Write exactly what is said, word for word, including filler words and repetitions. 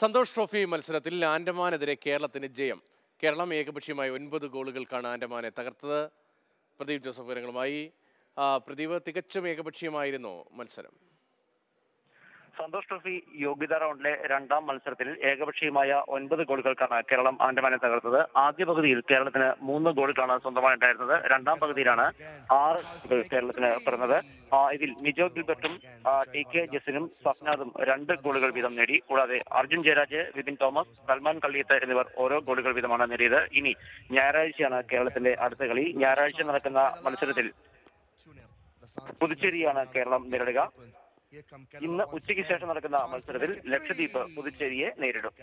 Santhosh trophy മത്സരത്തിൽ ആൻഡമാനെതിരെ കേരളത്തിന് ജയം. കേരളം ഏകപക്ഷീയമായി ഒൻപത് ഗോളുകൾക്കാണ് ആൻഡമാനെ തകർത്തത്. പ്രദീപ് ജോസഫ് വിവരങ്ങളുമായി. പ്രദീപ്, തികച്ചും ഏകപക്ഷീയമായിരുന്നു മത്സരം. സന്തോഷ് ട്രോഫി യോഗ്യതാ റൗണ്ടിലെ രണ്ടാം മത്സരത്തിൽ ഏകപക്ഷീയമായ ഒൻപത് ഗോളുകൾക്കാണ് കേരളം ആൻഡമാനെ തകർത്തത്. ആദ്യ പകുതിയിൽ കേരളത്തിന് മൂന്ന് ഗോളുകളാണ് സ്വന്തമായിട്ടുണ്ടായിരുന്നത്. രണ്ടാം പകുതിയിലാണ് ആറ് ഗോൾ കേരളത്തിന് പിറന്നത്. ഇതിൽ നിജോ ഗിൽബർട്ടും ടി കെ ജസിനും സ്വപ്നാദും രണ്ട് ഗോളുകൾ വീതം നേടി. കൂടാതെ അർജുൻ ജയരാജ്, വിപിൻ തോമസ്, സൽമാൻ കള്ളിയത്ത് എന്നിവർ ഓരോ ഗോളുകൾ വീതമാണ് നേടിയത്. ഇനി ഞായറാഴ്ചയാണ് കേരളത്തിന്റെ അടുത്ത കളി. ഞായറാഴ്ച നടക്കുന്ന മത്സരത്തിൽ പുതുച്ചേരിയാണ് കേരളം നേരിടുക. ഇന്ന് ഉച്ചയ്ക്ക് ശേഷം നടക്കുന്ന മത്സരത്തിൽ ലക്ഷദ്വീപ് പുതുച്ചേരിയെ നേരിടും.